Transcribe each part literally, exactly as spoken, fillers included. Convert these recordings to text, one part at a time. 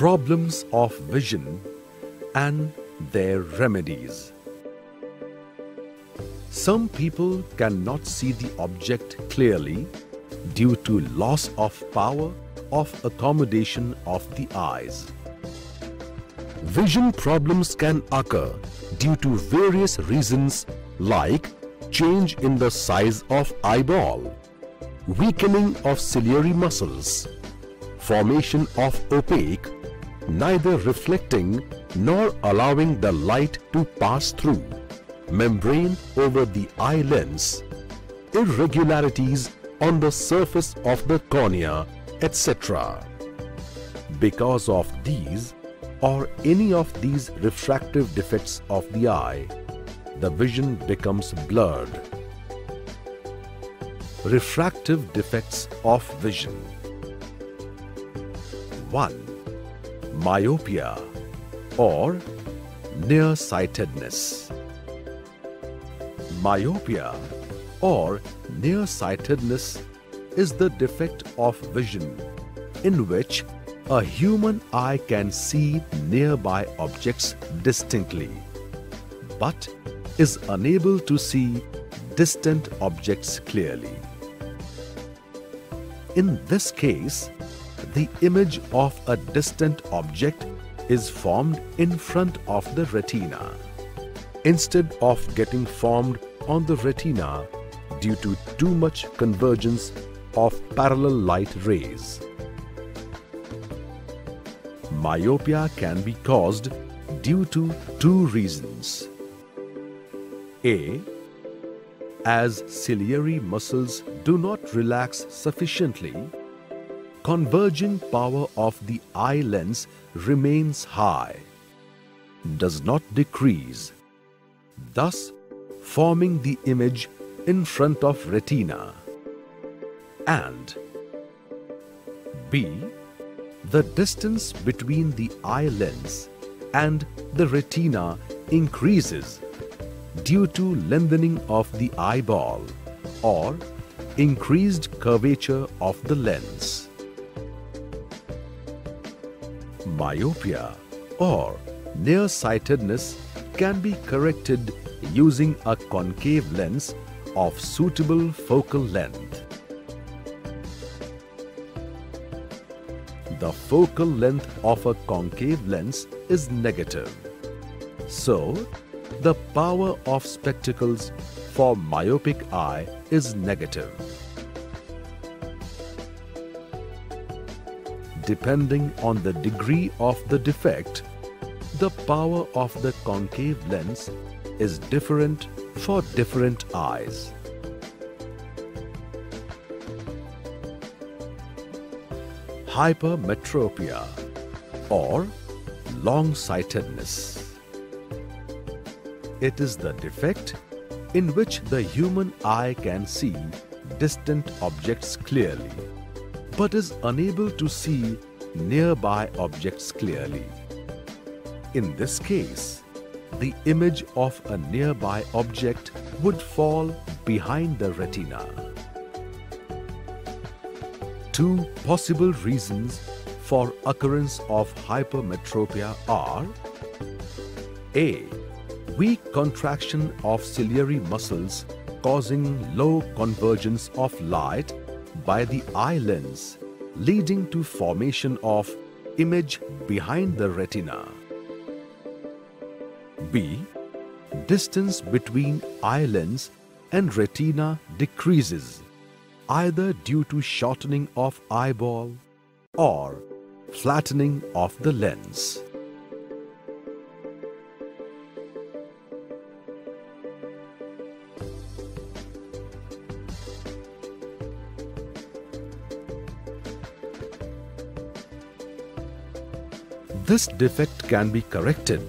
Problems of Vision and Their Remedies. Some people cannot see the object clearly due to loss of power of accommodation of the eyes. Vision problems can occur due to various reasons like change in the size of eyeball, weakening of ciliary muscles, formation of opaque, neither reflecting nor allowing the light to pass through, membrane over the eye lens, irregularities on the surface of the cornea, et cetera. Because of these or any of these refractive defects of the eye, the vision becomes blurred. Refractive defects of vision. One. Myopia or nearsightedness. Myopia or nearsightedness is the defect of vision in which a human eye can see nearby objects distinctly, but is unable to see distant objects clearly. In this case, the image of a distant object is formed in front of the retina, instead of getting formed on the retina due to too much convergence of parallel light rays. Myopia can be caused due to two reasons. A. As ciliary muscles do not relax sufficiently, converging power of the eye lens remains high, does not decrease, thus forming the image in front of retina. And B. The distance between the eye lens and the retina increases due to lengthening of the eyeball or increased curvature of the lens. Myopia or nearsightedness can be corrected using a concave lens of suitable focal length. The focal length of a concave lens is negative. So, the power of spectacles for myopic eye is negative. Depending on the degree of the defect, the power of the concave lens is different for different eyes. Hypermetropia or long-sightedness. It is the defect in which the human eye can see distant objects clearly, but is unable to see nearby objects clearly. In this case, the image of a nearby object would fall behind the retina. Two possible reasons for occurrence of hypermetropia are: A. Weak contraction of ciliary muscles causing low convergence of light by the eye lens, leading to formation of image behind the retina. B. Distance between eye lens and retina decreases, either due to shortening of eyeball or flattening of the lens. This defect can be corrected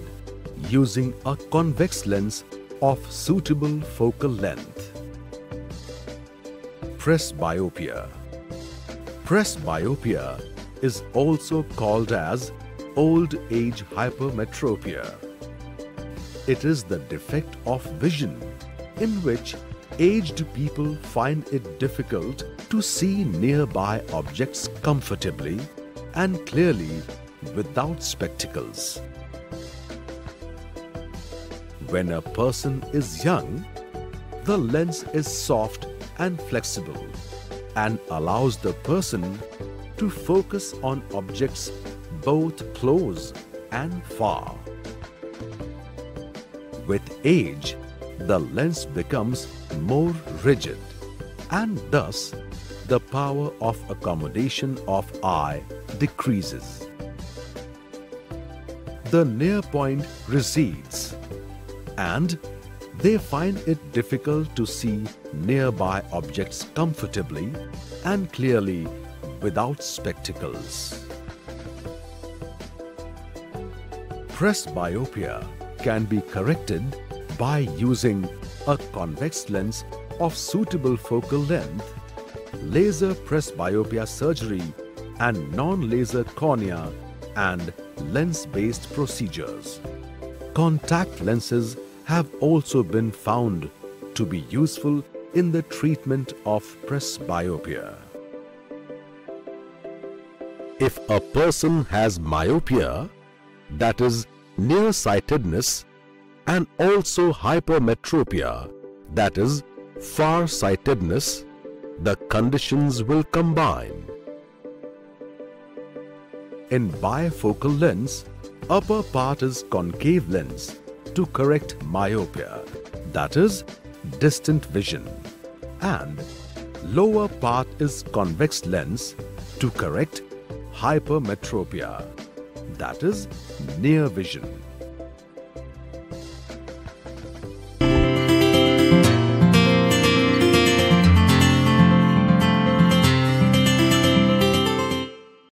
using a convex lens of suitable focal length. Presbyopia. Presbyopia is also called as old age hypermetropia. It is the defect of vision in which aged people find it difficult to see nearby objects comfortably and clearly without spectacles. When a person is young, the lens is soft and flexible and allows the person to focus on objects both close and far. With age, the lens becomes more rigid and thus the power of accommodation of eye decreases. The near point recedes and they find it difficult to see nearby objects comfortably and clearly without spectacles. Presbyopia can be corrected by using a convex lens of suitable focal length, laser presbyopia surgery and non-laser cornea and lens-based procedures. Contact lenses have also been found to be useful in the treatment of presbyopia. If a person has myopia, that is nearsightedness, and also hypermetropia, that is farsightedness, the conditions will combine. In bifocal lens, upper part is concave lens to correct myopia, that is distant vision, and lower part is convex lens to correct hypermetropia, that is near vision.